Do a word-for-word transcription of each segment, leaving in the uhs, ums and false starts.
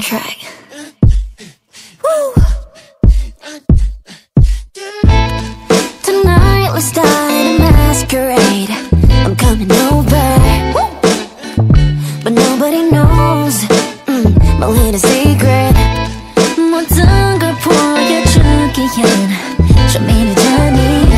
second track. Woo! Tonight let's die in a masquerade. I'm coming over, but nobody knows mm, my little secret. 모든 걸 보여주기엔 좀 이르자니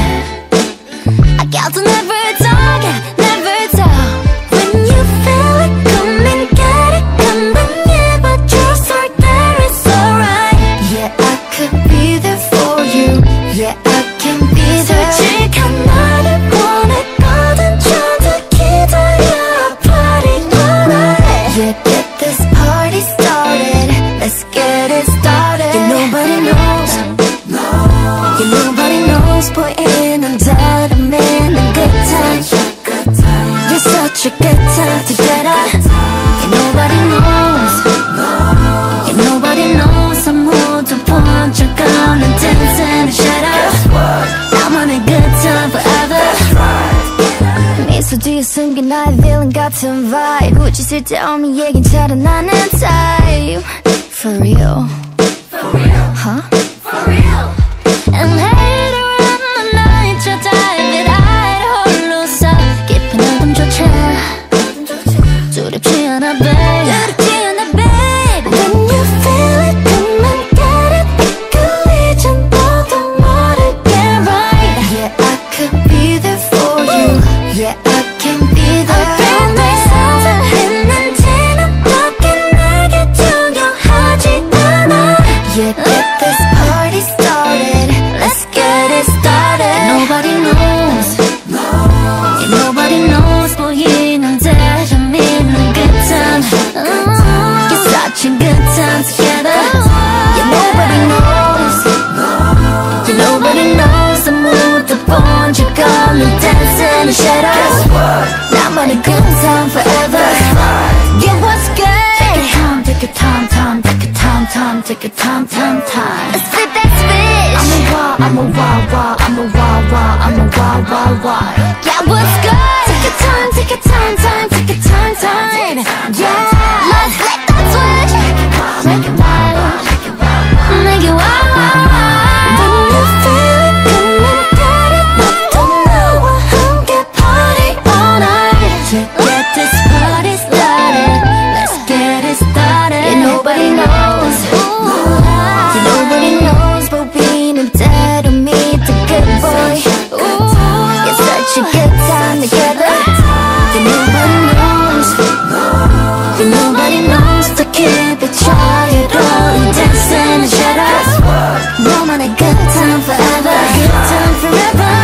I got to never talk, never talk. When you feel it, come and get it. Come and yeah, but you're sort that it's alright. Yeah, I could be there for you. Yeah, I can be there. 솔직한 나를 원했거든. 저도 기다려 a party tonight. Yeah, get this party started. Let's get it started. Yeah, nobody knows. No. Yeah, nobody knows. Boy, and I'm tired of me. Such a good time together. Yeah, nobody knows. Yeah, nobody knows. 아무도 본 적 없는 dancing and shut up. 나만 a good time forever. 미소 뒤에 숨긴 나의 villain 같은 vibe. 굳이 쓸데없는 얘긴 잘은 하는 type. For real. For real. Huh? For real. And later on the night you'll dive it out 홀로서 깊은 어둠조차 두렵지 않아 babe. 두렵지 않아 babe. When you feel it, come and get it. 이끌리진 너도 모르게 right. Yeah, I could be there for you. Yeah, I can be there. 어떤 내 사랑했는지는 밖에 내게 중요하지 않아. Yeah, get this party started. Let's get it started. Yeah, nobody knows. Yeah, nobody knows. 보이는 대로 믿는 good time. It's such a good time together. Yeah, nobody knows. Yeah, nobody knows. 아무도 본 적 없는 dancing and shut up. 나만의 good time forever. Yeah, what's good? Take your time, take your time, time, take your time, time, take your time, time, time. Let's flip that switch. I'm a wild, I'm a wild, wild, I'm a wild, wild, I'm a wild, wild, wild. Yeah, what's good? Take your time, take your time, time, take your time, time. Yeah, let's flip that switch. Make it wild, make it wild, make it wild. When you feel it, come and get it. Don't know what I'm get party all night. Yeah, get this party started. Let's get it started. Yeah, nobody knows. Yeah, nobody knows, but we know that we'll meet the good boy. Ooh, it's such a good time together. Yeah, nobody knows. Yeah, nobody knows. To keep it, try it on, dancing and shut up. Woman, a good time forever. Good time forever.